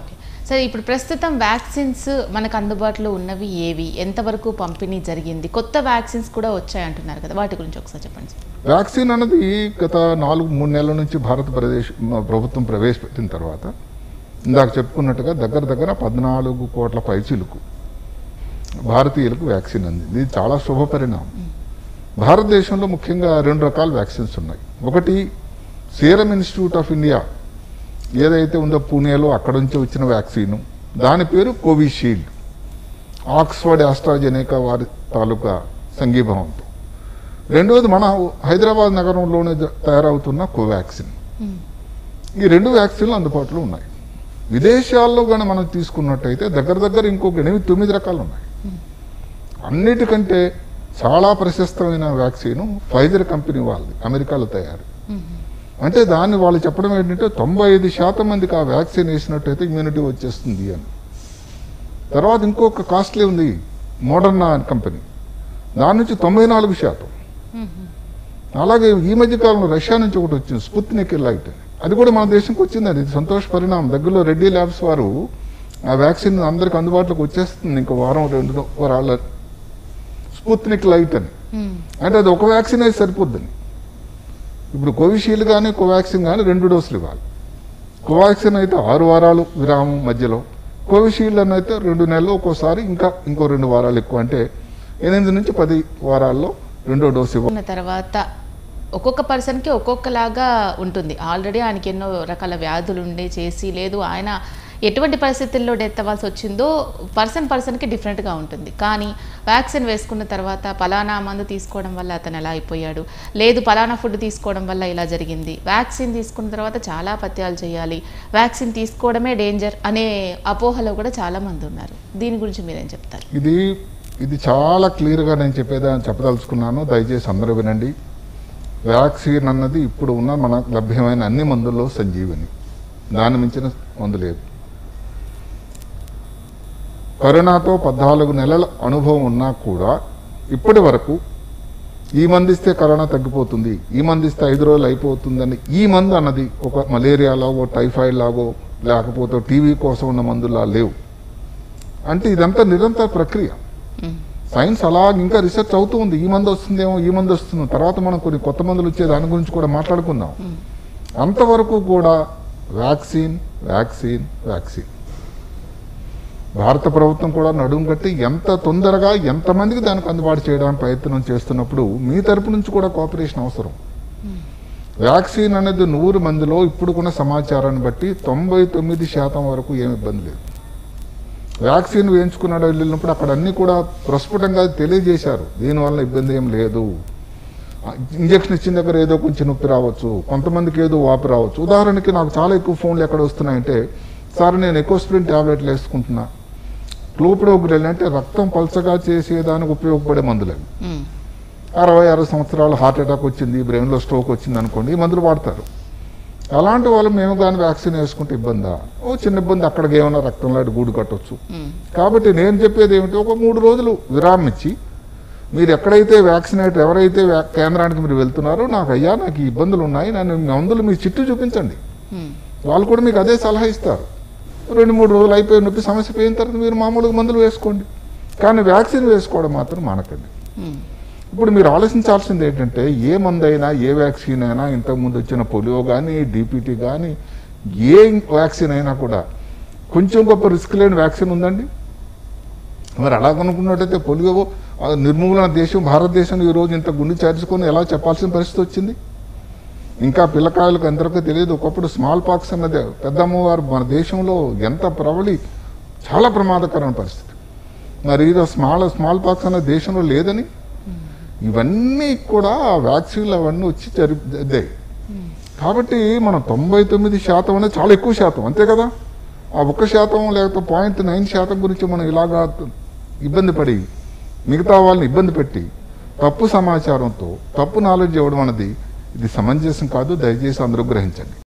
Okay. Sir, ఇప్పుడు ప్రస్తుతం vaccines మనకు అందుబాటులో ఉన్నవి ఏవి, ఎంతవరకు పంపిణీ జరిగింది, కొత్త వ్యాక్సిన్స్ కూడా వచ్చాయి అంటున్నారు కదా, వాటి గురించి ఒకసారి చెప్పండి సార్. వ్యాక్సిన్ అనేది గత 4-3 నెలల నుంచి భారతదేశ ప్రభుత్వం ప్రవేశపెట్టిన తర్వాత ఇందాక చెప్పుకున్నట్టుగా దగ్గర 14 కోట్ల పైచీలకు భారతీయులకు వ్యాక్సిన్ అందింది. ఇది చాలా శుభ పరిణామం. భారతదేశంలో ముఖ్యంగా 2 రకాల వ్యాక్సిన్స్ ఉన్నాయి. ఒకటి సీరం ఇన్స్టిట్యూట్ ఆఫ్ ఇండియా ఏదైతే ఉందో పూణేలో, అక్కడ నుంచి వచ్చిన వ్యాక్సిన్, దాని పేరు కోవిషీల్డ్, ఆక్స్ఫర్డ్ ఆస్ట్రాజెనేకా వారి తాలూకా సంఘీభావంతో. రెండవది మన హైదరాబాద్ నగరంలోనే తయారవుతున్న కోవాక్సిన్. ఈ 2 వ్యాక్సిన్లు అందుబాటులో ఉన్నాయి. విదేశాల్లో కానీ మనం తీసుకున్నట్టయితే దగ్గర ఇంకొక 8-9 రకాలు ఉన్నాయి. అన్నిటికంటే చాలా ప్రశస్తమైన వ్యాక్సిన్ ఫైజర్ కంపెనీ వాళ్ళది, అమెరికాలో తయారు. అంటే దాన్ని వాళ్ళు చెప్పడం ఏంటంటే 95% మందికి ఆ వ్యాక్సిన్ వేసినట్టయితే ఇమ్యూనిటీ వచ్చేస్తుంది అని. తర్వాత ఇంకొక కాస్ట్లీ ఉంది, మోడర్నా కంపెనీ, దాని నుంచి 94%. అలాగే ఈ మధ్యకాలంలో రష్యా నుంచి ఒకటి వచ్చింది, స్పుత్నిక్ లైట్, అది కూడా మన దేశంకి వచ్చింది. అది సంతోష పరిణామం. దగ్గరలో రెడ్డి ల్యాబ్స్ వారు ఆ వ్యాక్సిన్ అందరికి అందుబాటులోకి వచ్చేస్తుంది ఇంకో వారం 2 వారాల. స్పుత్నిక్ లైట్ అని అంటే అది ఒక వ్యాక్సిన్ అయితే సరిపోద్దని. ఇప్పుడు కోవిషీల్డ్ కానీ కోవాక్సిన్ కానీ 2 డోసులు ఇవ్వాలి. కోవాక్సిన్ అయితే 6 వారాలు విరామం మధ్యలో, కోవిషీల్డ్ అని అయితే 2 నెలలు ఒక్కోసారి, ఇంకా ఇంకో 2 వారాలు ఎక్కువ, అంటే 8-10 వారాల్లో 2వ డోసు ఇవ్వాలి. తర్వాత ఒక్కొక్క పర్సన్కి ఒక్కొక్కలాగా ఉంటుంది. ఆల్రెడీ ఆయనకి ఎన్నో రకాల వ్యాధులు ఉండే చేసి లేదు, ఆయన ఎటువంటి పరిస్థితుల్లో డెత్ అవ్వాల్సి వచ్చిందో పర్సన్కి డిఫరెంట్గా ఉంటుంది. కానీ వ్యాక్సిన్ వేసుకున్న తర్వాత పలానా మందు తీసుకోవడం వల్ల అతను ఎలా అయిపోయాడు, లేదు పలానా ఫుడ్ తీసుకోవడం వల్ల ఇలా జరిగింది, వ్యాక్సిన్ తీసుకున్న తర్వాత చాలా పత్యాలు చేయాలి, వ్యాక్సిన్ తీసుకోవడమే డేంజర్ అనే అపోహలో కూడా చాలామంది ఉన్నారు. దీని గురించి మీరేం చెప్తారు? ఇది చాలా క్లియర్గా నేను చెప్పదలుచుకున్నాను. దయచేసి అందరూ వినండి. వ్యాక్సిన్ అన్నది ఇప్పుడు ఉన్న మన లభ్యమైన అన్ని మందుల్లో సంజీవని, దాన్ని మించిన మందు లేదు. కరోనాతో 14 నెలల అనుభవం ఉన్నా కూడా ఇప్పటి వరకు ఈ మందిస్తే కరోనా తగ్గిపోతుంది, ఈ మందిస్తే 5 రోజులు అయిపోతుందని ఈ మందు అన్నది ఒక మలేరియా లాగో, టైఫాయిడ్ లాగో, లేకపోతే టీవీ కోసం ఉన్న మందులా లేవు. అంటే ఇదంతా నిరంతర ప్రక్రియ. సైన్స్ అలా ఇంకా రీసెర్చ్ అవుతూ ఉంది. ఈ మందు వస్తుందేమో, ఈ మందు వస్తుందో, తర్వాత మనం కొన్ని కొత్త మందులు వచ్చే దాని గురించి కూడా మాట్లాడుకుందాం. అంతవరకు కూడా వ్యాక్సిన్ వ్యాక్సిన్ వ్యాక్సిన్ భారత ప్రభుత్వం కూడా నడుము కట్టి ఎంత తొందరగా ఎంతమందికి దానికి అందుబాటు చేయడానికి ప్రయత్నం చేస్తున్నప్పుడు మీ తరపు నుంచి కూడా కోఆపరేషన్ అవసరం. వ్యాక్సిన్ అనేది 100 మందిలో ఇప్పుడుకున్న సమాచారాన్ని బట్టి 99% వరకు ఏమి ఇబ్బంది లేదు. వ్యాక్సిన్ వేయించుకున్నాడు వెళ్ళినప్పుడు అక్కడ అన్నీ కూడా ప్రస్ఫుటంగా తెలియజేశారు, దీనివల్ల ఇబ్బంది ఏం లేదు. ఇంజక్షన్ ఇచ్చిన దగ్గర ఏదో కొంచెం నొప్పి రావచ్చు, కొంతమందికి ఏదో వాపు రావచ్చు. ఉదాహరణకి నాకు చాలా ఎక్కువ ఫోన్లు ఎక్కడ వస్తున్నాయంటే, సార్ నేను ఎకోస్ప్రిన్ ట్యాబ్లెట్లు వేసుకుంటున్నా, క్లోప్రోగ్రెల్ అంటే రక్తం పల్చగా చేసేదానికి ఉపయోగపడే మందులని, 66 సంవత్సరాలు హార్ట్ అటాక్ వచ్చింది, బ్రెయిన్లో స్ట్రోక్ వచ్చింది అనుకోండి, ఈ మందులు వాడతారు. అలాంటి వాళ్ళు మేము కానీ వ్యాక్సిన్ వేసుకుంటే ఇబ్బందా? ఓ చిన్న ఇబ్బంది, అక్కడికి ఏమైనా రక్తం లాంటి గూడు కట్టవచ్చు. కాబట్టి నేను చెప్పేది ఏమిటి, ఒక 3 రోజులు విరామం ఇచ్చి మీరు ఎక్కడైతే వ్యాక్సినేటర్ ఎవరైతే కేంద్రానికి మీరు వెళ్తున్నారో, నాకు అయ్యా నాకు ఈ ఇబ్బందులు ఉన్నాయి, నన్ను మందులు మీ చిట్టు చూపించండి, వాళ్ళు కూడా మీకు అదే సలహా ఇస్తారు. 2-3 రోజులు అయిపోయి నొప్పి సమస్య పోయిన తర్వాత మీరు మామూలుగా మందులు వేసుకోండి, కానీ వ్యాక్సిన్ వేసుకోవడం మాత్రం మానకండి. ఇప్పుడు మీరు ఆలోచించాల్సింది ఏంటంటే, ఏ మందైనా ఏ వ్యాక్సిన్ అయినా, ఇంతకుముందు వచ్చిన పోలియో కానీ డిపిటీ కానీ ఏ వ్యాక్సిన్ అయినా కూడా కొంచెం గొప్ప రిస్క్ లేని వ్యాక్సిన్ ఉందండి. మరి అలాగనుకున్నట్టయితే పోలియో నిర్మూలన దేశం భారతదేశం ఈరోజు ఇంత గుండె చేర్చుకొని ఎలా చెప్పాల్సిన పరిస్థితి వచ్చింది. ఇంకా పిల్లకాయలకు అందరికీ తెలియదు, ఒకప్పుడు స్మాల్ పాక్స్ అన్నది పెద్దమ్మవారు మన దేశంలో ఎంత ప్రబలి, చాలా ప్రమాదకరమైన పరిస్థితి. మరి ఈరోజు స్మాల్ పాక్స్ అన్నది దేశంలో లేదని, ఇవన్నీ కూడా వ్యాక్సిన్లు అవన్నీ వచ్చి జరిగాయి. కాబట్టి మనం 99% అనేది చాలా ఎక్కువ శాతం, అంతే కదా. ఆ 1% లేకపోతే 0.9% గురించి మనం ఇలాగా ఇబ్బంది పడి మిగతా వాళ్ళని ఇబ్బంది పెట్టి తప్పు సమాచారంతో తప్పు నాలెడ్జ్ ఇవ్వడం అనేది ఇది సమంజసం కాదు. దయచేసి అందరూ గ్రహించండి.